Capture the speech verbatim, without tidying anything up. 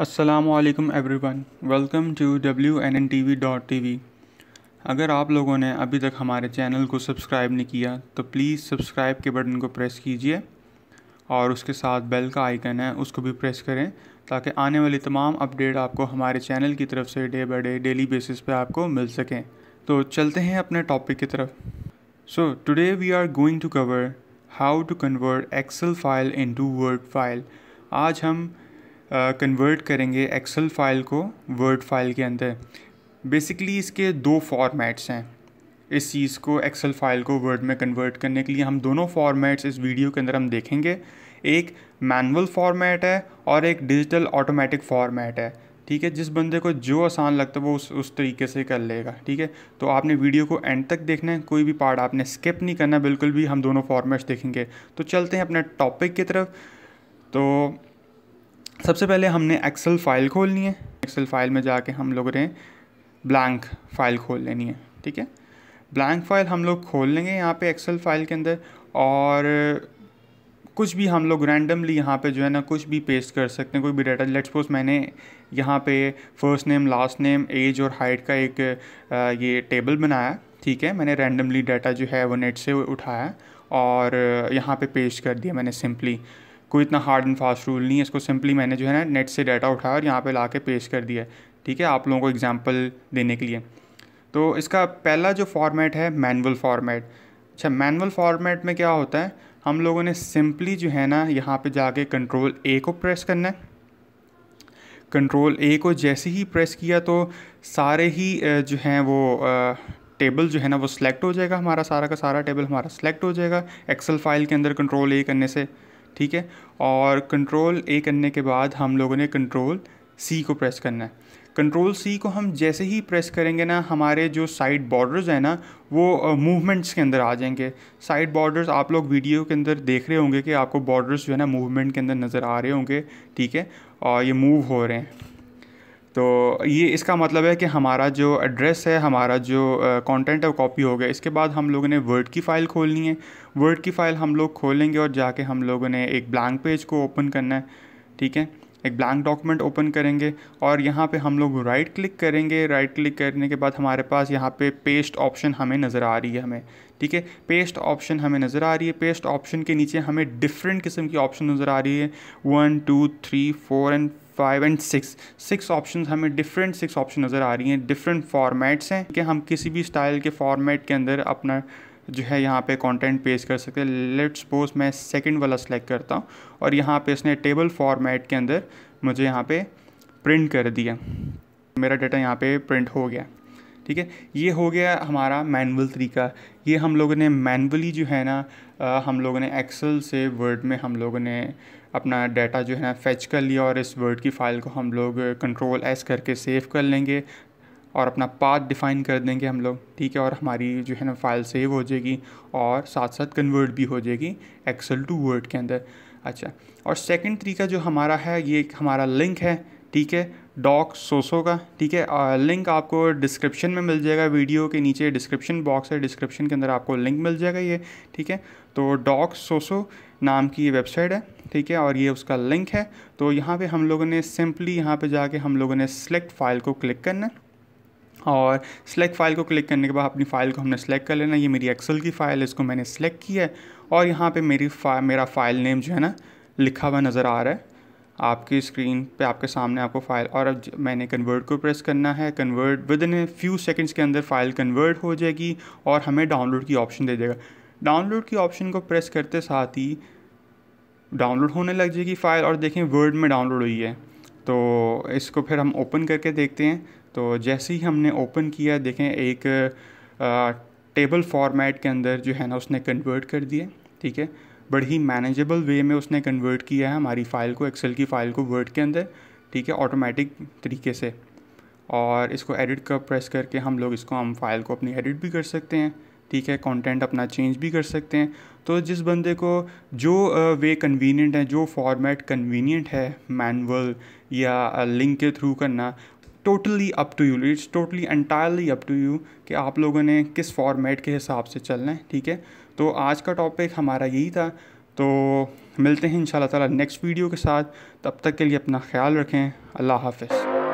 अस्सलामुअलैकुम everyone, welcome to W N N T V dot T V. अगर आप लोगों ने अभी तक हमारे चैनल को सब्सक्राइब नहीं किया तो प्लीज़ सब्सक्राइब के बटन को प्रेस कीजिए और उसके साथ बेल का आइकन है उसको भी प्रेस करें ताकि आने वाली तमाम अपडेट आपको हमारे चैनल की तरफ से day by day daily basis पे आपको मिल सकें। तो चलते हैं अपने टॉपिक की तरफ। So today we are going to cover how to convert excel file into word file. आज हम कन्वर्ट uh, करेंगे एक्सेल फाइल को वर्ड फाइल के अंदर। बेसिकली इसके दो फॉर्मेट्स हैं। इस चीज़ को एक्सेल फाइल को वर्ड में कन्वर्ट करने के लिए हम दोनों फॉर्मेट्स इस वीडियो के अंदर हम देखेंगे। एक मैनुअल फॉर्मेट है और एक डिजिटल ऑटोमेटिक फॉर्मेट है। ठीक है, जिस बंदे को जो आसान लगता है वो उस उस तरीके से कर लेगा। ठीक है, तो आपने वीडियो को एंड तक देखना है, कोई भी पार्ट आपने स्किप नहीं करना बिल्कुल भी। हम दोनों फॉर्मेट्स देखेंगे। तो चलते हैं अपने टॉपिक की तरफ। तो सबसे पहले हमने एक्सेल फाइल खोलनी है। एक्सेल फाइल में जाके हम लोग ने ब्लैंक फाइल खोल लेनी है। ठीक है, ब्लैंक फाइल हम लोग खोल लेंगे यहाँ पे एक्सेल फाइल के अंदर, और कुछ भी हम लोग रैंडमली यहाँ पे जो है ना कुछ भी पेस्ट कर सकते हैं, कोई भी डाटा। लेट्स सपोज मैंने यहाँ पे first name, last name, age और हाइट का एक ये टेबल बनाया। ठीक है, मैंने रैंडमली डाटा जो है वो नेट से उठाया और यहाँ पर पे पेस्ट कर दिया। मैंने सिंपली, कोई इतना हार्ड एंड फास्ट रूल नहीं है, इसको सिंपली मैंने जो है ना नेट से डाटा उठाया और यहाँ पे ला के पेश कर दिया। ठीक है, आप लोगों को एग्जांपल देने के लिए। तो इसका पहला जो फॉर्मेट है मैनुअल फॉर्मेट। अच्छा, मैनुअल फॉर्मेट में क्या होता है, हम लोगों ने सिंपली जो है ना यहाँ पे जाके कंट्रोल ए को प्रेस करना है। कंट्रोल ए को जैसे ही प्रेस किया तो सारे ही जो हैं वो टेबल जो है ना वो सिलेक्ट हो जाएगा। हमारा सारा का सारा टेबल हमारा सिलेक्ट हो जाएगा एक्सेल फाइल के अंदर कंट्रोल ए करने से। ठीक है, और कंट्रोल ए करने के बाद हम लोगों ने कंट्रोल सी को प्रेस करना है। कंट्रोल सी को हम जैसे ही प्रेस करेंगे ना, हमारे जो साइड बॉर्डर्स हैं ना वो मूवमेंट्स uh, के अंदर आ जाएंगे। साइड बॉर्डर्स आप लोग वीडियो के अंदर देख रहे होंगे कि आपको बॉर्डर्स जो है ना मूवमेंट के अंदर नज़र आ रहे होंगे। ठीक है, और ये मूव हो रहे हैं। तो ये इसका मतलब है कि हमारा जो एड्रेस है, हमारा जो कंटेंट है वो कॉपी हो गया। इसके बाद हम लोगों ने वर्ड की फ़ाइल खोलनी है। वर्ड की फ़ाइल हम लोग खोलेंगे और जाके हम लोगों ने एक ब्लैंक पेज को ओपन करना है। ठीक है, एक ब्लैंक डॉक्यूमेंट ओपन करेंगे और यहाँ पे हम लोग राइट क्लिक करेंगे। राइट क्लिक करने के बाद हमारे पास यहाँ पे पेस्ट ऑप्शन हमें नज़र आ रही है हमें। ठीक है, पेस्ट ऑप्शन हमें नज़र आ रही है। पेस्ट ऑप्शन के नीचे हमें डिफरेंट किस्म की ऑप्शन नज़र आ रही है। One two three four and five and six six option हमें डिफरेंट सिक्स ऑप्शन नज़र आ रही हैं। डिफरेंट फॉर्मेट्स हैं कि हम किसी भी स्टाइल के फॉर्मेट के अंदर अपना जो है यहाँ पे कंटेंट पेस्ट कर सकते हैं। लेट्स सपोज मैं सेकंड वाला सेलेक्ट करता हूँ और यहाँ पे इसने टेबल फॉर्मेट के अंदर मुझे यहाँ पे प्रिंट कर दिया। मेरा डाटा यहाँ पे प्रिंट हो गया। ठीक है, ये हो गया हमारा मैनुअल तरीका। ये हम लोगों ने मैनुअली जो है ना आ, हम लोगों ने एक्सेल से वर्ड में हम लोगों ने अपना डाटा जो है ना फेच कर लिया और इस वर्ड की फ़ाइल को हम लोग कंट्रोल एस करके सेव कर लेंगे और अपना पाथ डिफ़ाइन कर देंगे हम लोग। ठीक है, और हमारी जो है ना फ़ाइल सेव हो जाएगी और साथ साथ कन्वर्ट भी हो जाएगी एक्सेल टू वर्ड के अंदर। अच्छा, और सेकंड तरीका जो हमारा है ये हमारा लिंक है। ठीक है, डॉक्स सोसो का। ठीक है, आ, लिंक आपको डिस्क्रिप्शन में मिल जाएगा। वीडियो के नीचे डिस्क्रिप्शन बॉक्स है, डिस्क्रिप्शन के अंदर आपको लिंक मिल जाएगा ये। ठीक है, तो डॉक्स सोसो नाम की ये वेबसाइट है। ठीक है, और ये उसका लिंक है। तो यहाँ पे हम लोगों ने सिंपली यहाँ पे जाके हम लोगों ने सिलेक्ट फाइल को क्लिक करना है और सिलेक्ट फाइल को क्लिक करने के बाद अपनी फ़ाइल को हमने सेलेक्ट कर लेना। ये मेरी एक्सेल की फ़ाइल है, इसको मैंने सेलेक्ट किया है और यहाँ पे मेरी फा, मेरा फ़ाइल नेम जो है ना लिखा हुआ नज़र आ रहा है आपकी स्क्रीन पे, आपके सामने आपको फ़ाइल। और अब मैंने कन्वर्ट को प्रेस करना है। Convert with in a few seconds के अंदर फ़ाइल कन्वर्ट हो जाएगी और हमें डाउनलोड की ऑप्शन दे देगा। डाउनलोड की ऑप्शन को प्रेस करते साथ ही डाउनलोड होने लग जाएगी फ़ाइल, और देखें वर्ड में डाउनलोड हुई है। तो इसको फिर हम ओपन करके देखते हैं। तो जैसे ही हमने ओपन किया, देखें एक आ, टेबल फॉर्मेट के अंदर जो है ना उसने कन्वर्ट कर दिया। ठीक है, बड़ी ही मैनेजेबल वे में उसने कन्वर्ट किया है हमारी फ़ाइल को, एक्सेल की फ़ाइल को वर्ड के अंदर। ठीक है, ऑटोमेटिक तरीके से। और इसको एडिट का प्रेस करके हम लोग इसको हम फाइल को अपनी एडिट भी कर सकते हैं। ठीक है, कंटेंट अपना चेंज भी कर सकते हैं। तो जिस बंदे को जो वे कन्वीनियंट है, जो फॉर्मेट कन्वीनियंट है, मैनुअल या लिंक के थ्रू करना, totally up to you. It's totally entirely up to you कि आप लोगों ने किस फॉर्मेट के हिसाब से चलना है। ठीक है, तो आज का टॉपिक हमारा यही था। तो मिलते हैं इंशाल्लाह ताला नेक्स्ट वीडियो के साथ। तब तक के लिए अपना ख्याल रखें। अल्लाह हाफ़िज़।